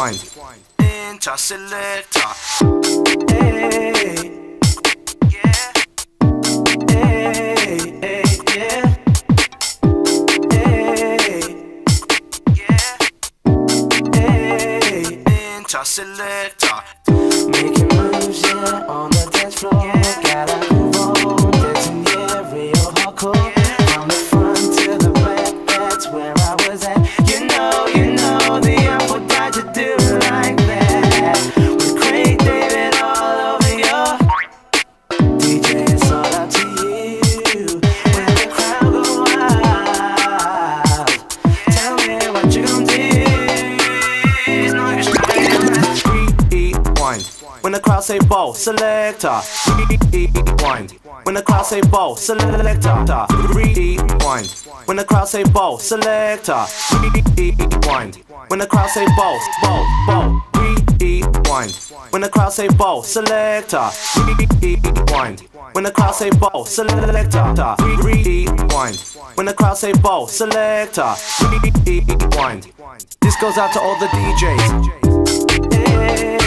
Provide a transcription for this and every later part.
one. Enter Selecta. Hey. Selecta. Making moves, yeah, on the dance floor, yeah. Gotta move on, dancing, yeah, real hardcore, yeah. From the front to the back, that's where I was at. You know, the Artful Dodger do like that. With Craig David all over your DJ, it's all up to you. When the crowd go wild, tell me what you gonna do. When the crowd say Bo Selecta, rewind. When the crowd say Bo Selecta, rewind. When the crowd say Bo Selecta, rewind. When the crowd say Bo, rewind. When the crowd say Bo Selecta, rewind. When the crowd say Bo Selecta, rewind. When the crowd say Bo Selecta, rewind. This goes out to all the DJs. Hey.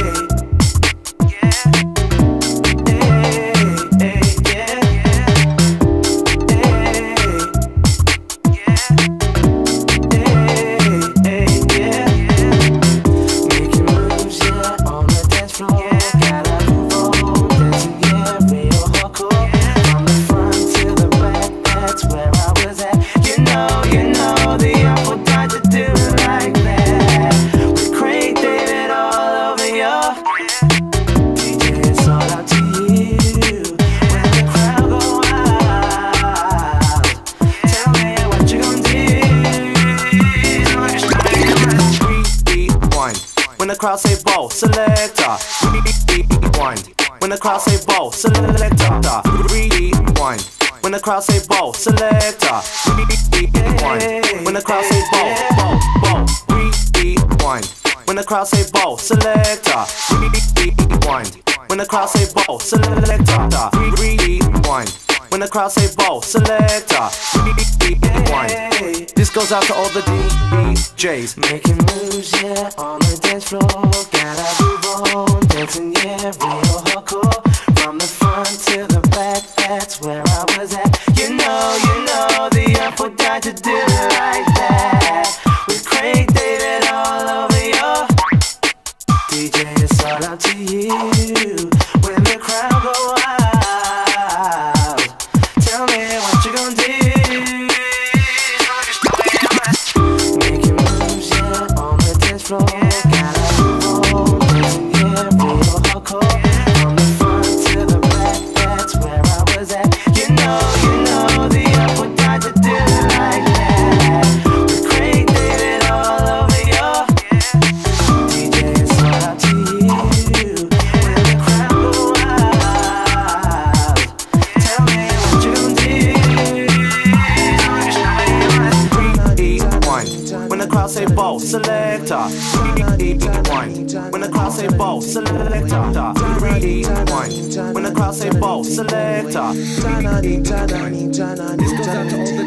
When the crowd say Bo Selecta, rewind. When the crowd say Bo Selecta, rewind. When the crowd say Bo Selecta, rewind. When the crowd say Bo, rewind. When the crowd say Bo Selecta, rewind. When the crowd say Bo Selecta, rewind. When the crowd say Bo Selecta, rewind. This goes out to all the DJs. Making moves, yeah, on the dance floor. Gotta move on, dancing, yeah, real hardcore. From the front to the back, that's where I was at. You know, the Artful Dodger do it like that. With Craig David all over your DJ, it's all up to you. When the crowd go out, say Bo Selecta, rewind. When the crowd say Bo Selecta, rewind. When the crowd say Bo Selecta, rewind. This goes out to all the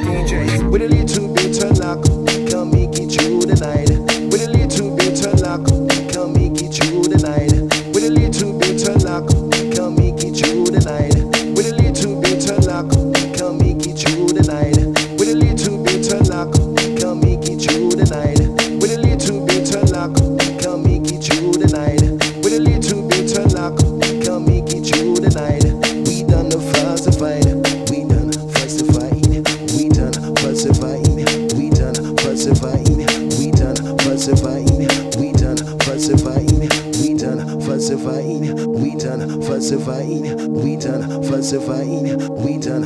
DJs. With a little bit of luck, can make it through the night. With a little bit of luck, can make it through the night. With a little bit of luck, can make it through the night. With a little bit of luck, can make it through the night. With a little bit of luck, can make it through the night. With a little bit of luck, can make it through the night. With a little bit of luck, can make it through the night. We done the falsified, we done falsified, we done falsified, we done falsified, we done falsified, we done falsified, we done falsified, we done falsified, we done falsified, we done falsified, we done falsified, we done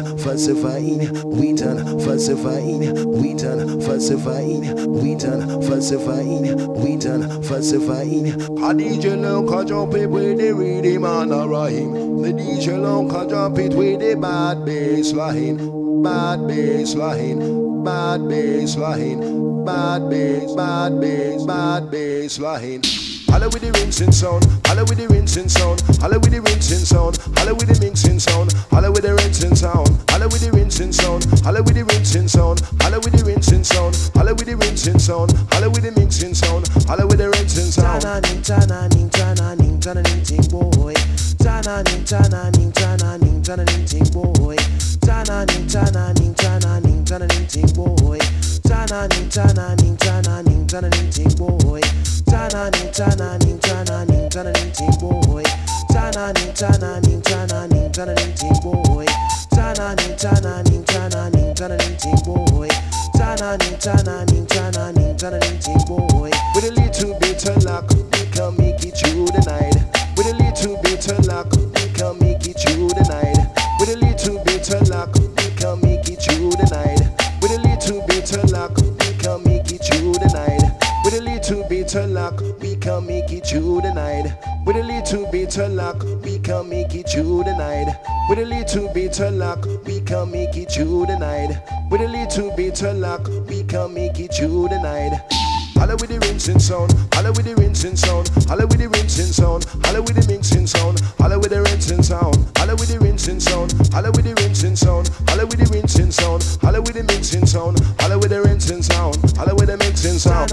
falsifying, we done falsifying, we done falsifying. A DJ long can jump it with the rhythm and a rhyme. The DJ long can jump it with the bad bassline, bad bassline, bad bassline, bad bass, bad bass, bad bassline. Holla with the rinsing sound, holla with the rinsing sound, holla with the rinsing sound, holla with the rinsing sound, holla with the rinsing sound, holla with the rinsing sound, holla with the rinsing sound, holla with the rinsing sound, holla with the rinsing sound, holla with the mixing sound, holla with the rinsing sound. boy. With a little bit of luck, we can make it through the night. With a little bit of luck, we can make it through the night. With a little bit of luck, we can make it through the night. With a little bit of luck, we can make it through the night. With a little bit of luck, we can make it through the night. With a little bit of luck, we can make it through the night. With a little bit of luck, we can make it through the night. With a little bit of luck, we can make it through the night. Holla with the rinsing sound, holla with the rinsing sound, holla with the rinsing sound, holla with the mixing sound, holla with the rinsing sound, holla with the rinsing sound, holla with the rinsing sound, holla with the rinsing sound, holla with the mixing sound, holla with the rinsing sound, holla with the mixing sound.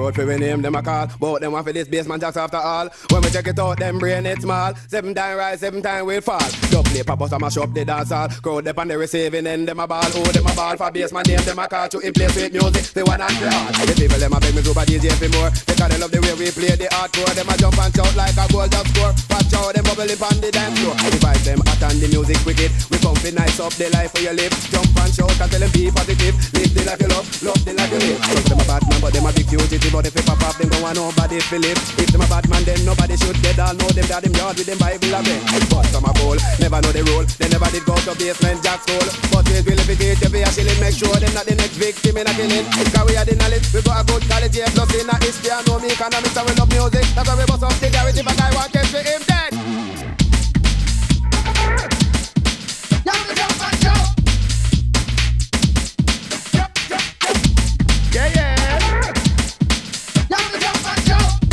road for when him, them a call. But them want for this basement jacks after all. When we check it out, them brain it's small. 7 times rise, 7 times we fall. Double pop us, I mash up the dance hall. Crowd up on the receiving end, them a ball. Oh, them a ball for basement name, them a call. To in place with music, they want and play hard. The people, them a beg me group a DJ for more. They can love the way we play the hardcore. Them a jump and shout like a gold up score. Watch out, them bubble up on the dance floor. We vibe them hot and the music wicked. We come be nice up the life for your live. Jump and shout and tell them be positive. Live the life you love the life you live. If them a bad man, but them a big fugitive. But if they pop off, them go and nobody feel it. If them a bad man, then nobody should get all know them that them yard with them Bible a bit. But some a fool, never know the rule. They never did go to basement jack school. But we will evict every a shilling. Make sure them not the next victim in a killing. Cause we are the knowledge, we got a good college. Yeah, plus in a history, I know me economics and we love music. That's why we bust up the garage. If a guy want catch me, him dead. Now we jump and shout. Yeah, yeah. Now we jump and shout.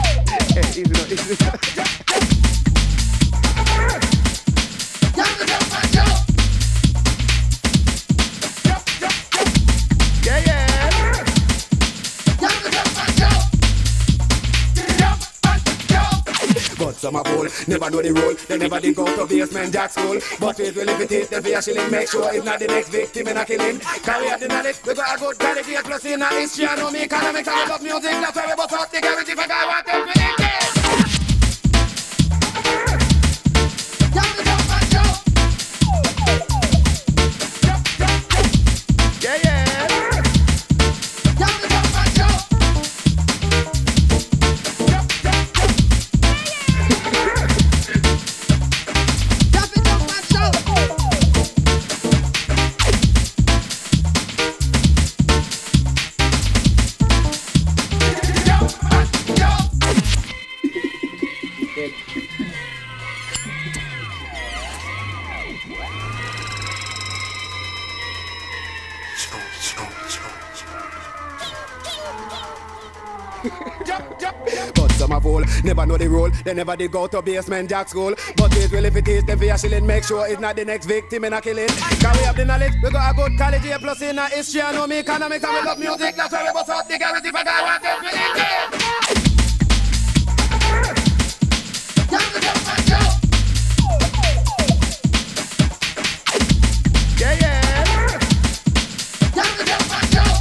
Hey, easy, no, easy. Now we jump and shout. Yeah, yeah. Now we jump and shout. Jump and shout. But some a fool, never know the rule. They never did go to basement jack school. But we will imitate them for a shilling. Make sure it's not the next victim in a killing. Carry out the knowledge, we got a good quality. We are plus in a history, I know me economics. I love music, that's why we bust out the garage. If a guy want them to eat it. Never know the rule, they never did go to basement jack school. But it will if it is, them for a shilling. Make sure it's not the next victim in a killing. Can we have the knowledge, we got a good college. A plus in a history, I know me economics. And we love music, that's why we bust out the garage. If a guy want them, we need them. Now we jump and shout. Yeah, yeah. Now we jump and shout.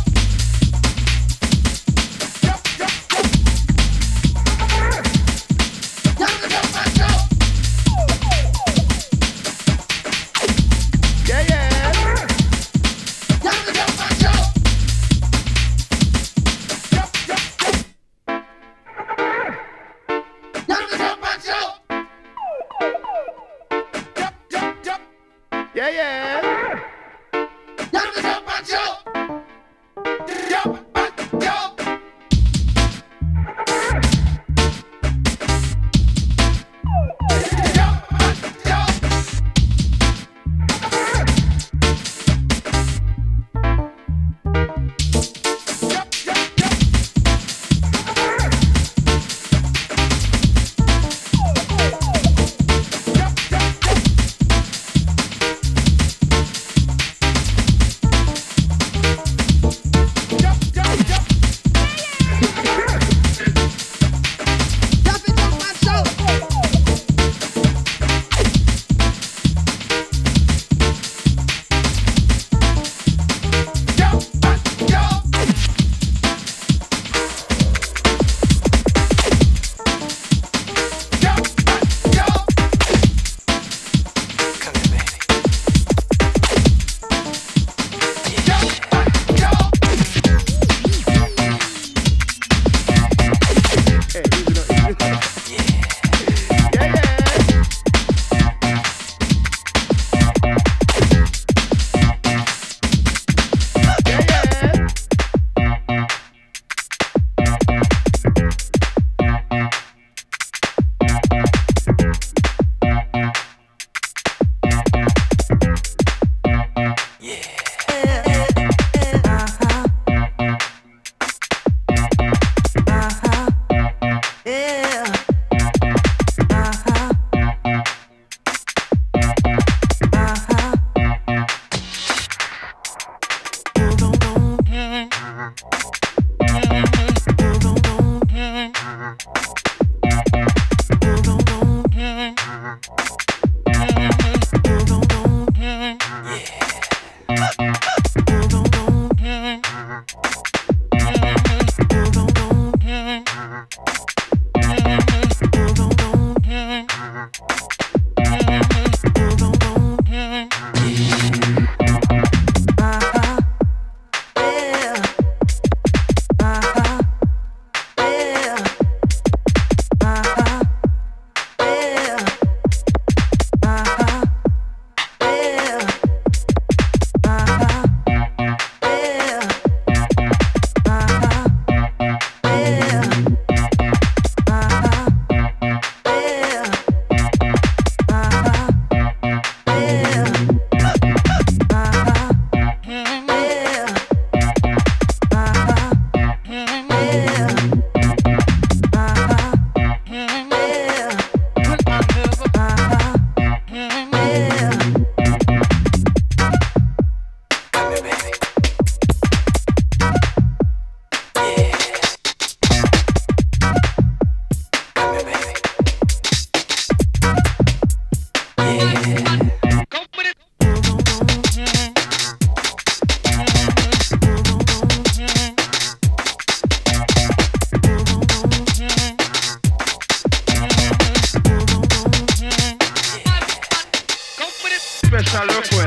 twin.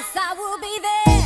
Yes, I will be there.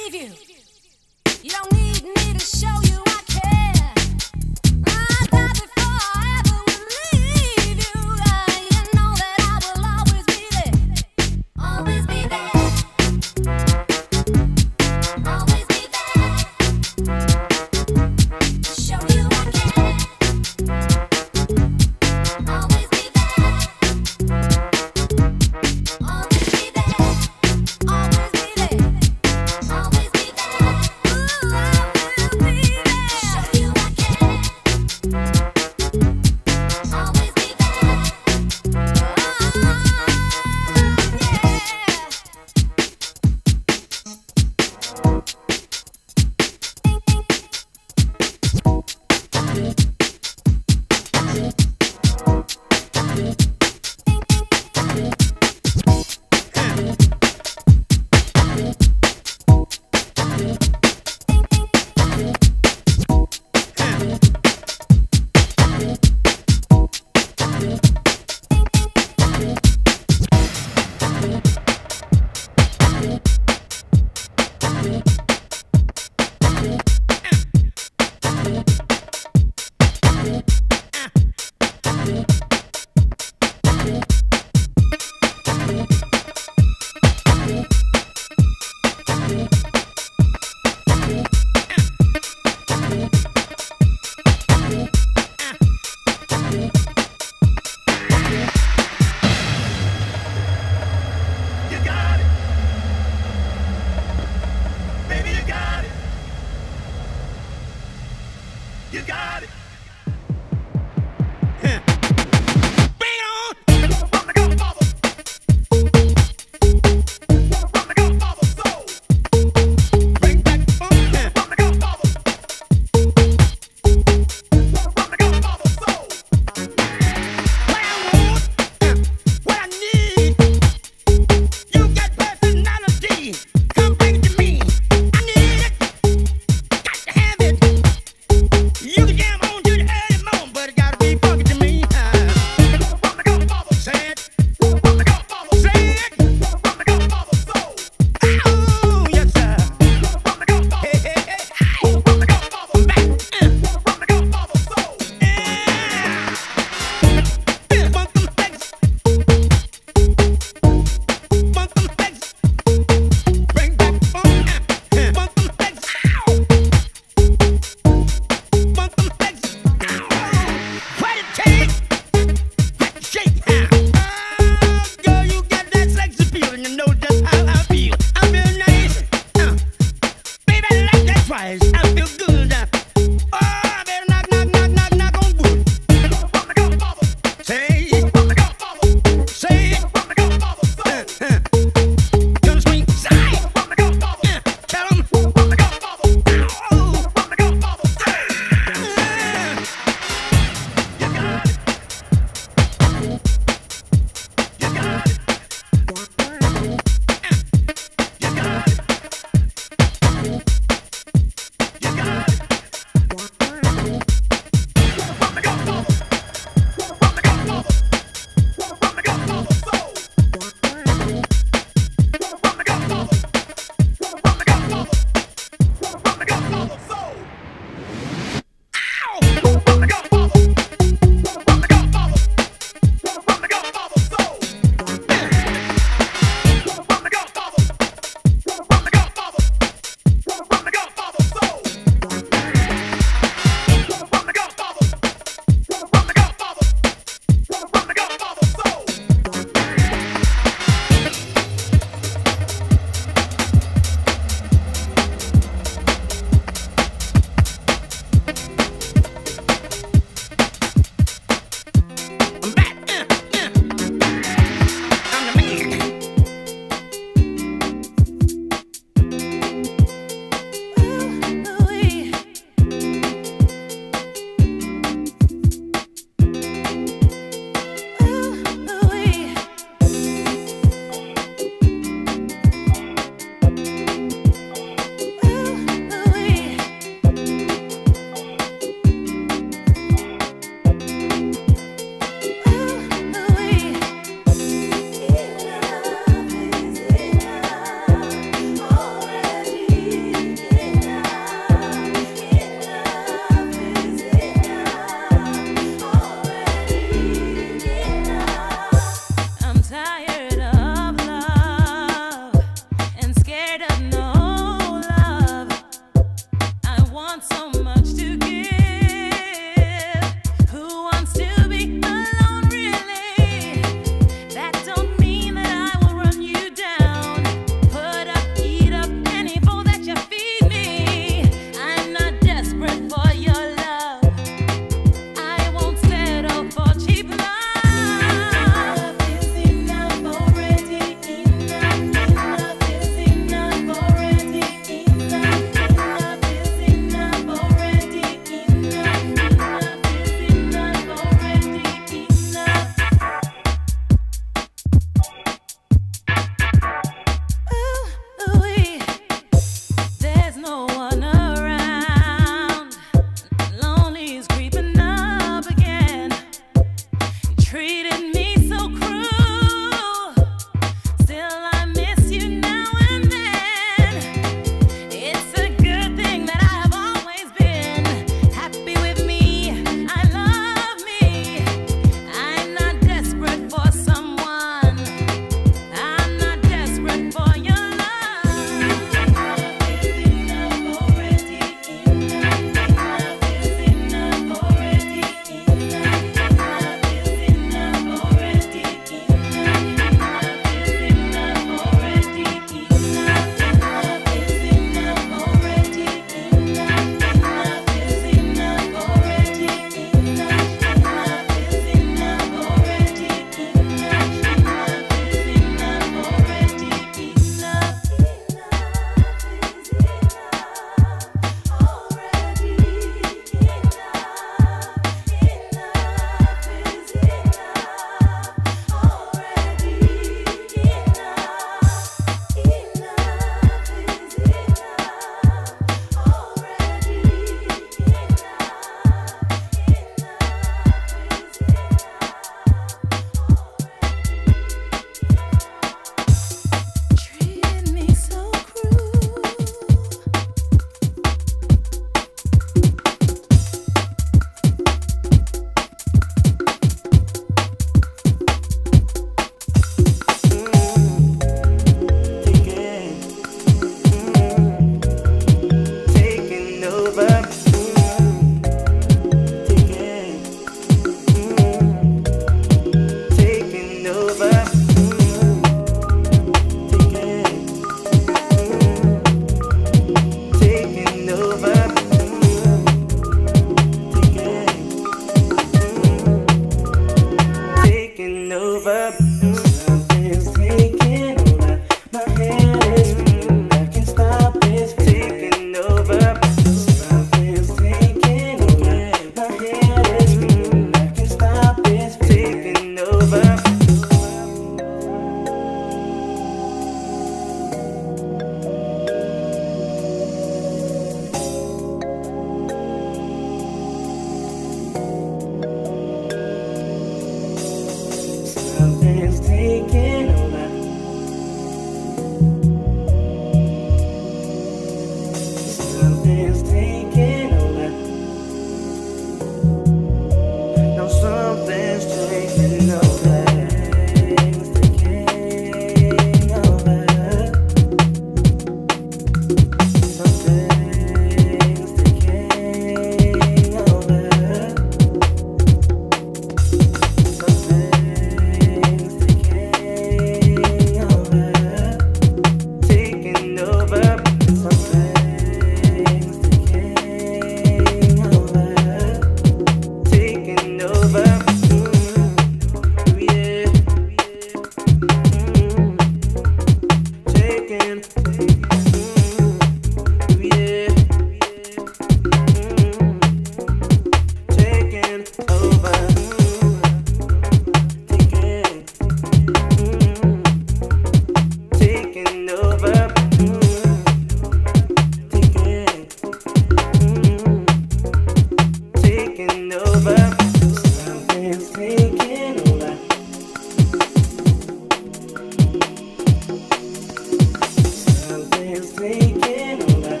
And I ain't been enough.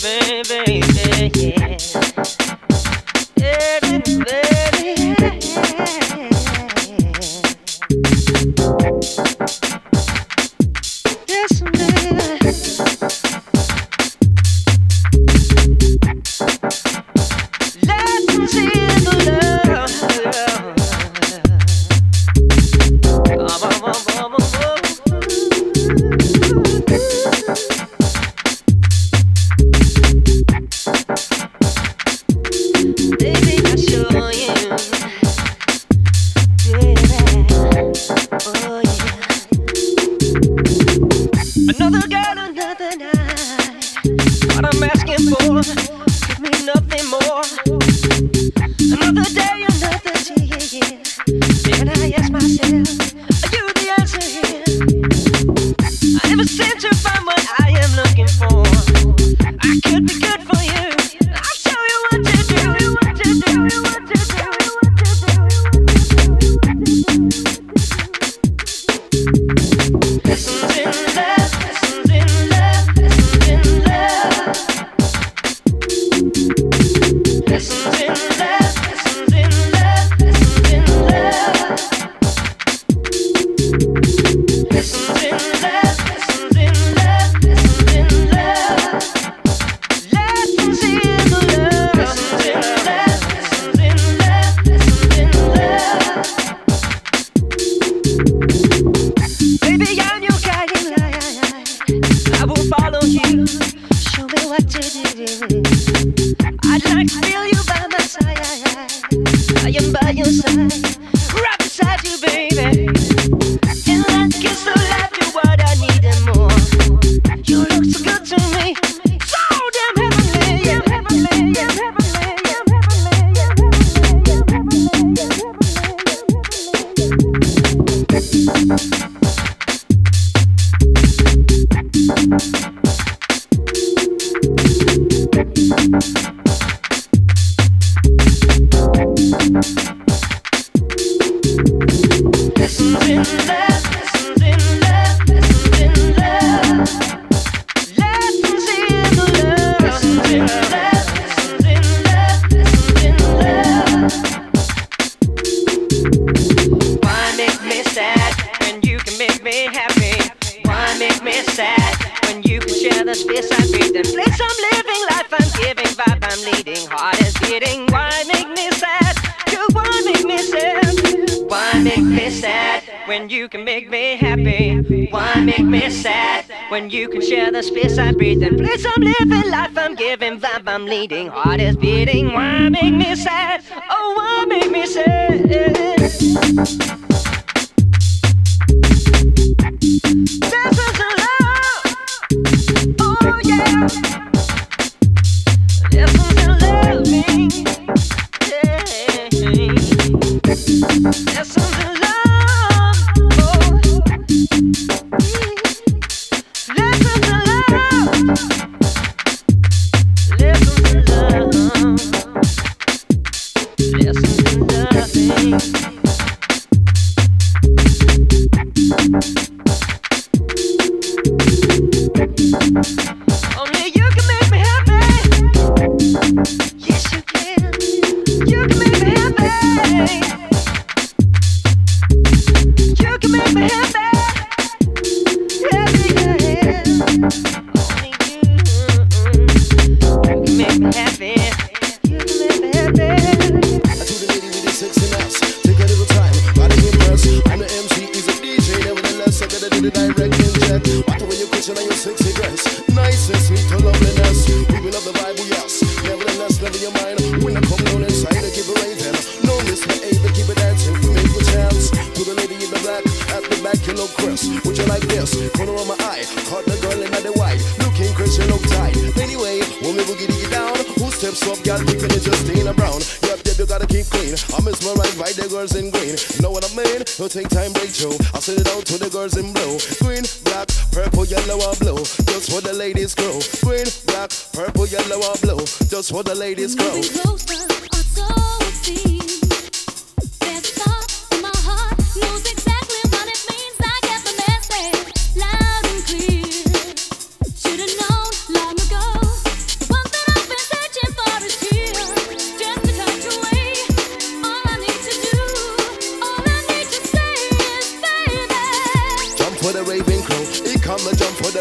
baby, yeah.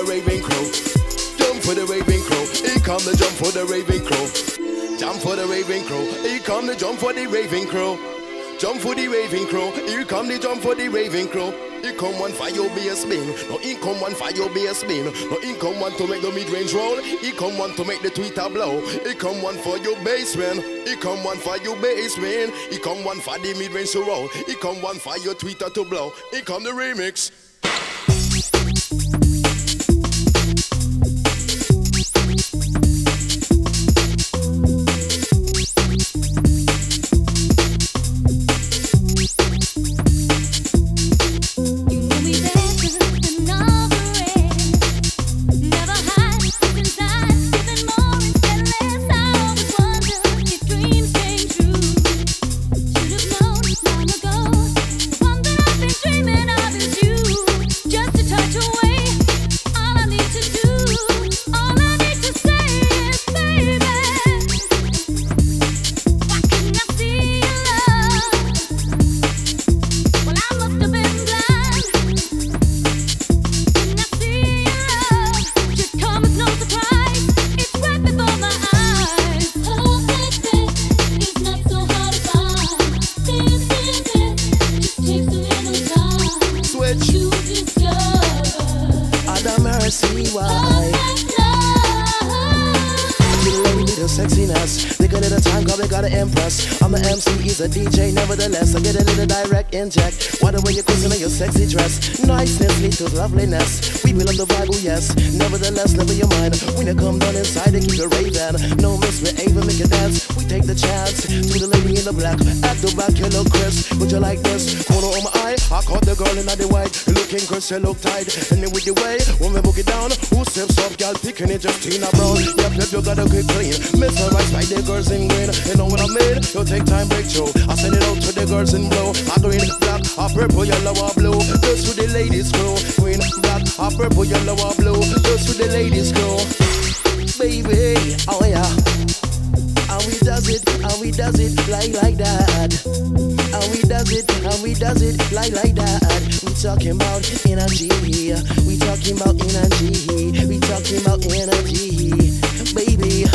Ravenclaw, jump for the Ravenclaw. Here come the jump for the Ravenclaw, jump for the Ravenclaw. Here come the jump for the Ravenclaw, jump for the Ravenclaw. Here come the jump for the Ravenclaw. Income one for your be a spin. No income one for your be a spin. No income one to make the mid-range roll. Income one to make the Twitter blow. Income one for your basement. Income one for your basement. Income one for the mid-range to roll. Income one for your Twitter to blow. Income the remix. Loveliness, we will love the vibe, oh yes. Nevertheless, never your mind. When you come down inside and keep the raving. No misbehavior, make you dance. We take the chance to the lady in the black. At the back, you look crisp. Would you like this? Corner on my eye, I caught the girl in the white. Looking crisp, you look tight. And then with the way, woman book it down. Who steps up, girl picking it, Justina Brown. Yep, you gotta get clean. Mesmerized by the girls in green. You know what I mean? You take time, break through. I send it out to the girls in blue. I green, black, I purple, yellow, I blue. Just to the ladies crew. Green, black, or purple, yellow, or blue. Just with the ladies go. Baby, oh yeah. And we does it like that. And we does it like that. We talking about energy. We talking about energy. We talking about energy. Baby,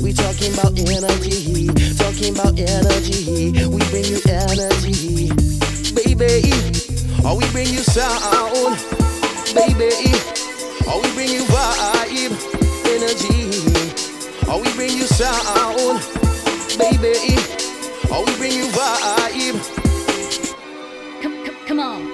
we talking about energy. Talking about energy. We bring you energy. Baby. Oh, we bring you sound, baby. Oh, we bring you vibe, energy. Oh, we bring you sound, baby. Oh, we bring you vibe. Come on.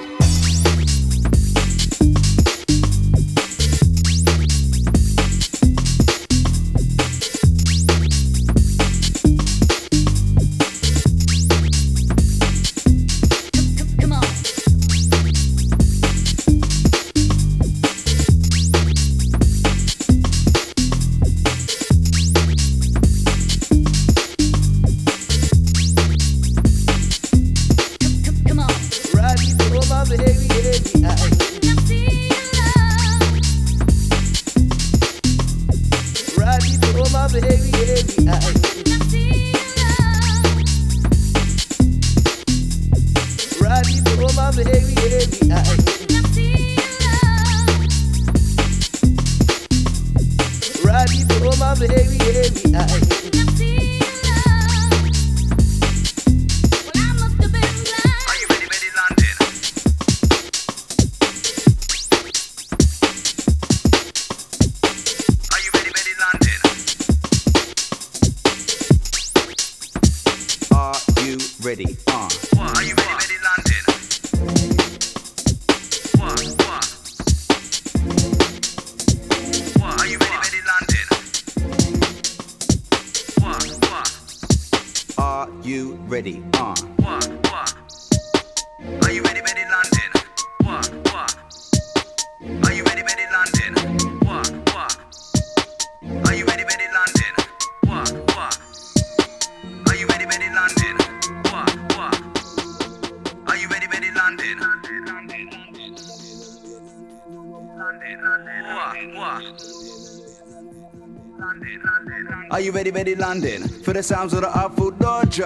Are you ready, London? For the sounds of the Artful Dodger.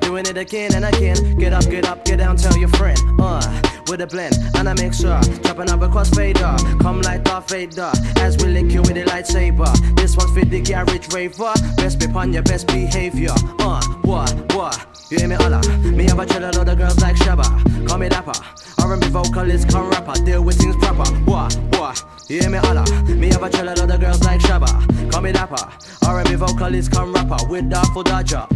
Doing it again and again. Get up, get up, get down, tell your friend. With a blend and a mixer, chopping up a crossfader. Come like Darth Vader as we lick you with a lightsaber. This one's for the garage raver. Best be on your best behavior. What? You hear me holla? Me have a chill and all the girls like Shabba. Call me Dapper, R&B vocalist, come rapper. Deal with things proper. What? You hear me holla? Me have a chill and all the girls like Shabba. Call me Dapper, R&B vocalist, come rapper. With the Artful Dodger.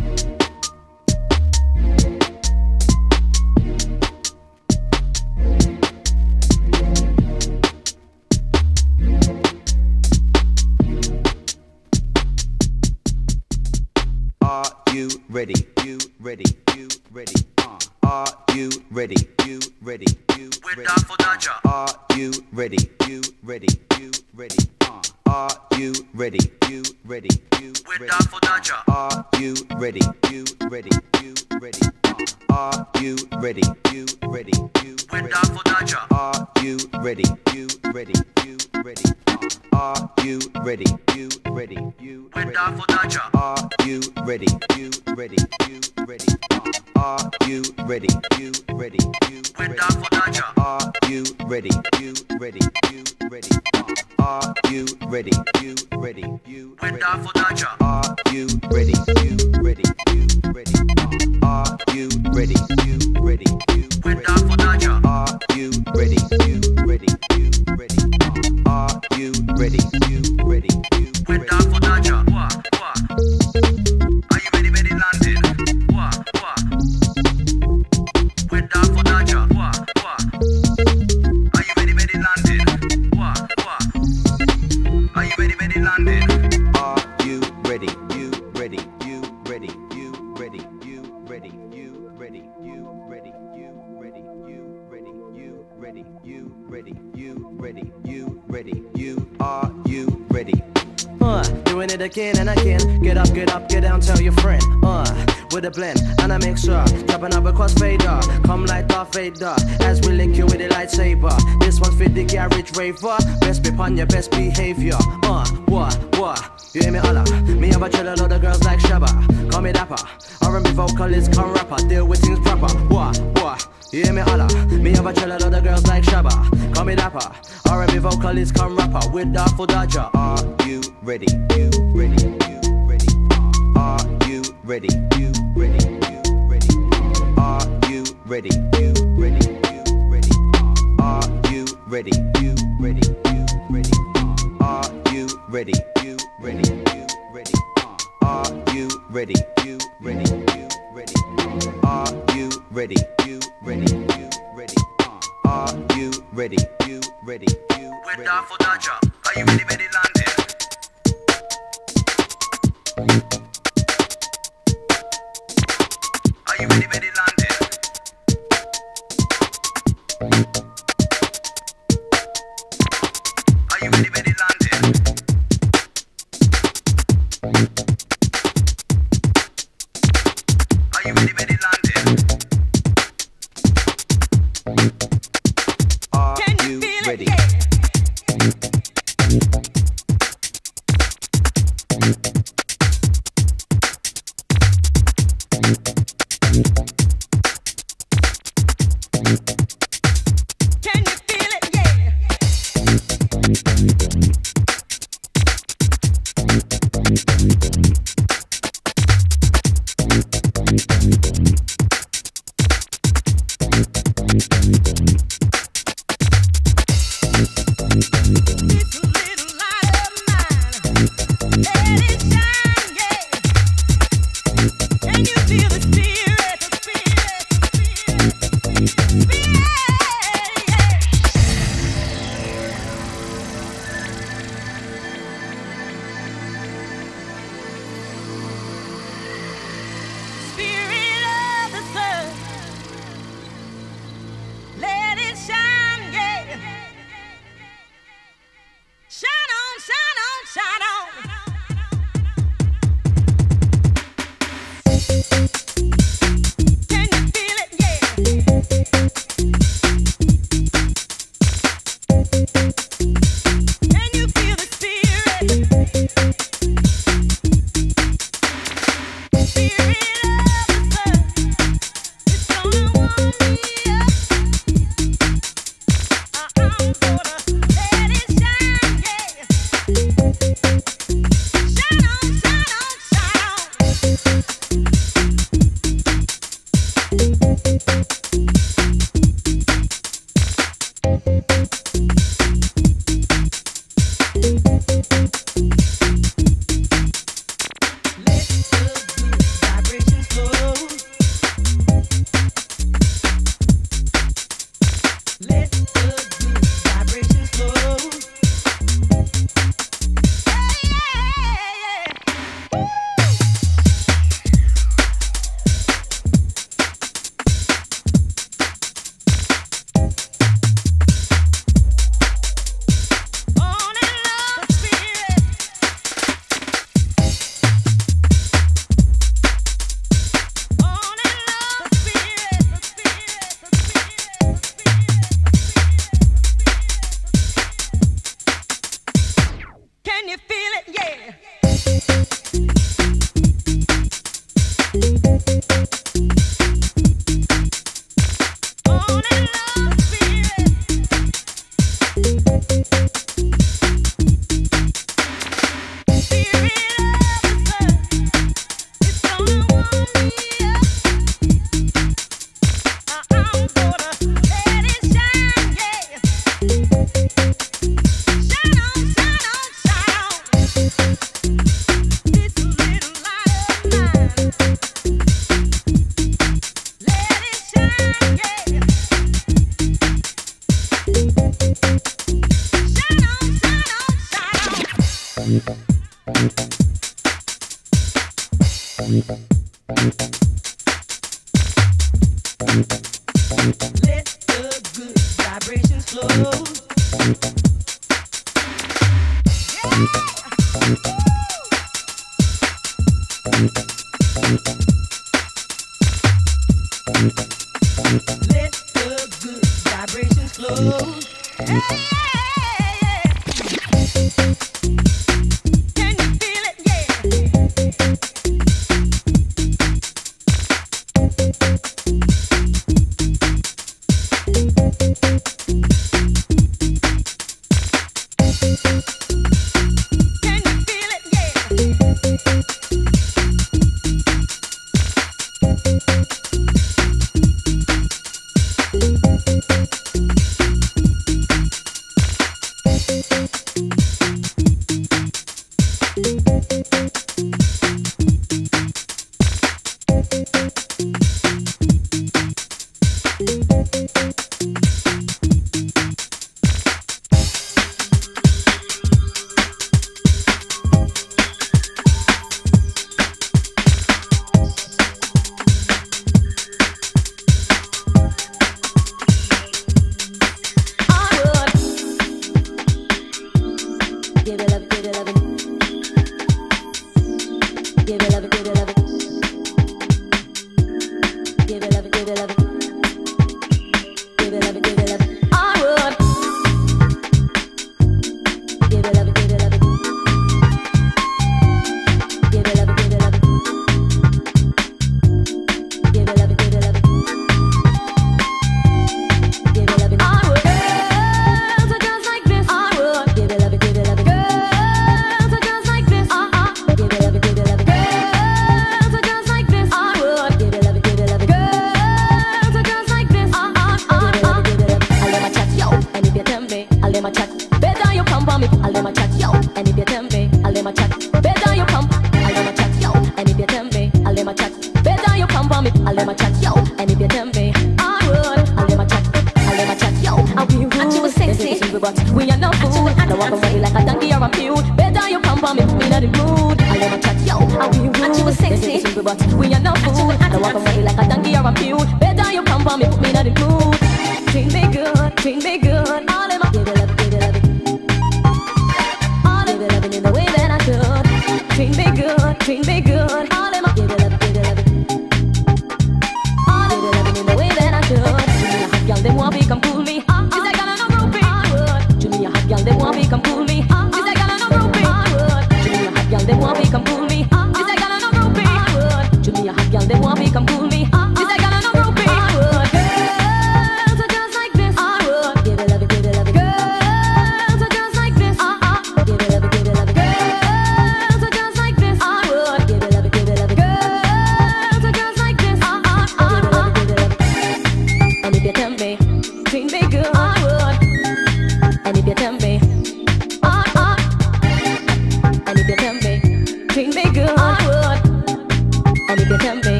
Again and again, get up, get down, tell your friend. With a blend and a mixer, chopping up a crossfader. Come like Darth Vader as we lick you with a lightsaber. This one's for the garage raver. Best be on your best behavior. What? You hear me holla? Me have a chill and all the girls like Shabba. Call me Dapper, R&B vocalist, come rapper. Deal with things proper. What? You hear me holla? Me have a chill and all the girls like Shabba. Call me Dapper, R&B vocalist, come rapper. With the Artful Dodger. Are you ready? With Artful Dodger. Are you ready, London? Let the good vibrations flow. Yeah. Let the good vibrations flow. Yeah.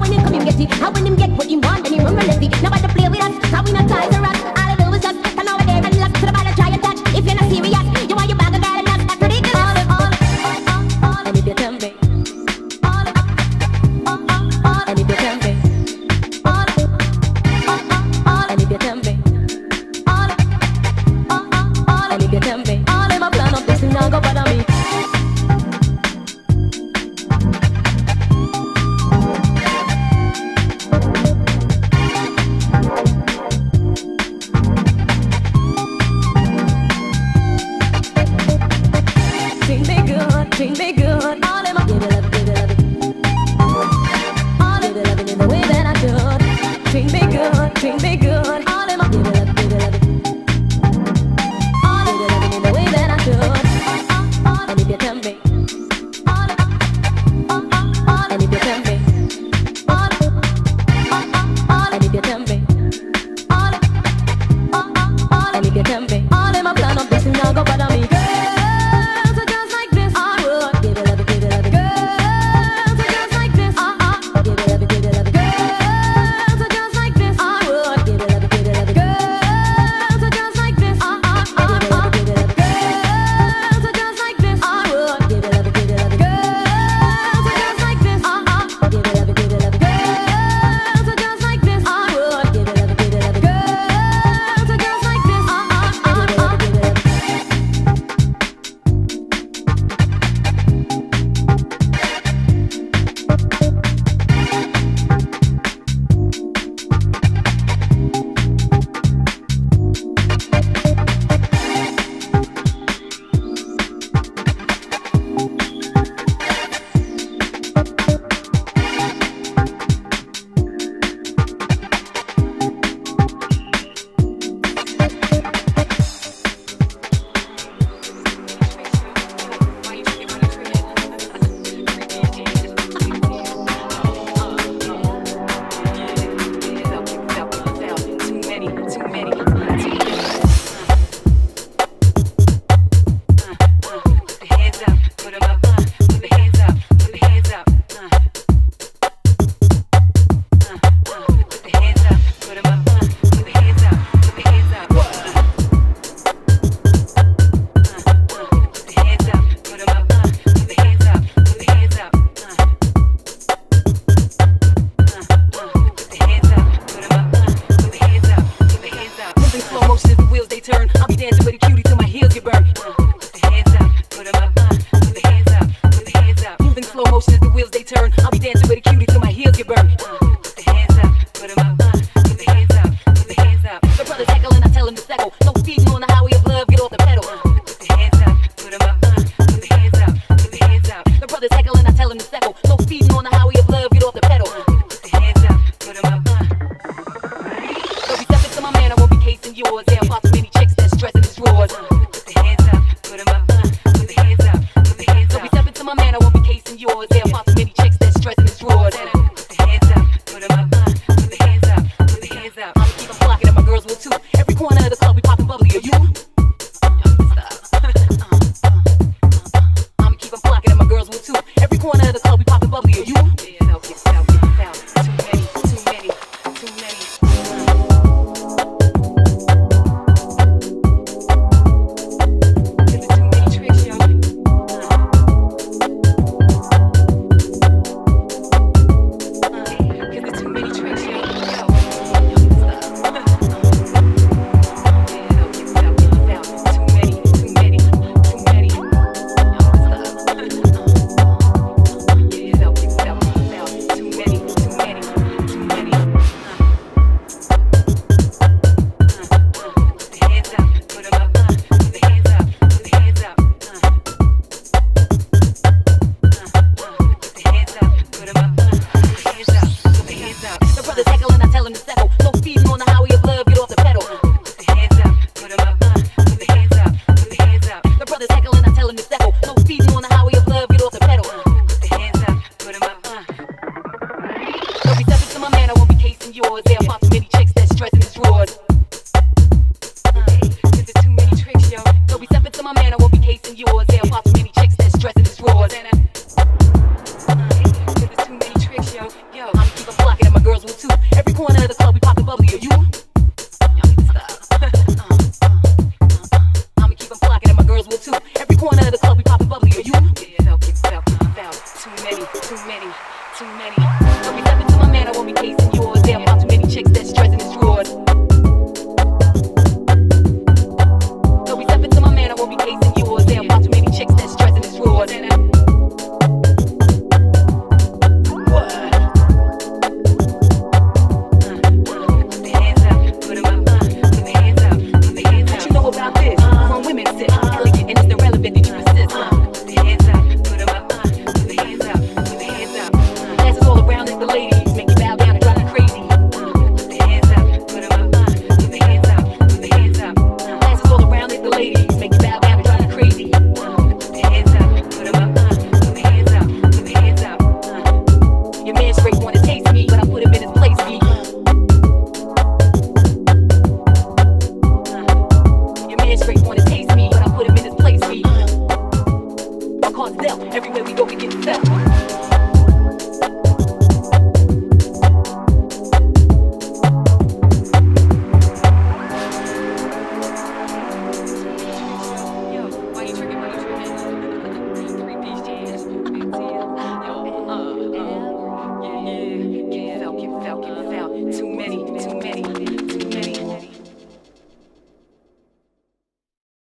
I treat me good. All in my all in loving in the way that I should. Treat me good, all in my all in loving in the way that I should. And if you tell me, and if you tell me, and if you tell me, and if you tell me, all in my plan of this is now go bother me. Women sit.